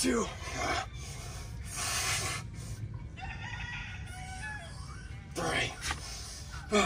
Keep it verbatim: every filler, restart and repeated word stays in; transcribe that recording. two. Three.